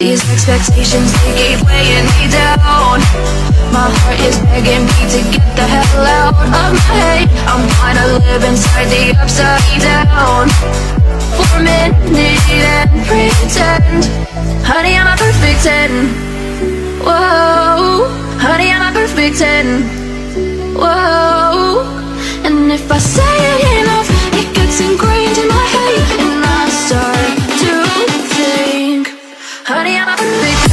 These expectations, they gave way and me down. My heart is begging me to get the hell out of my head. I'm trying to live inside the upside down for a minute and pretend. Honey, I'm a perfect 10. Whoa. Honey, I'm a perfect 10. Whoa. And if I say it enough, it gets ingrained in my head, and I start to think, honey, I'm a perfect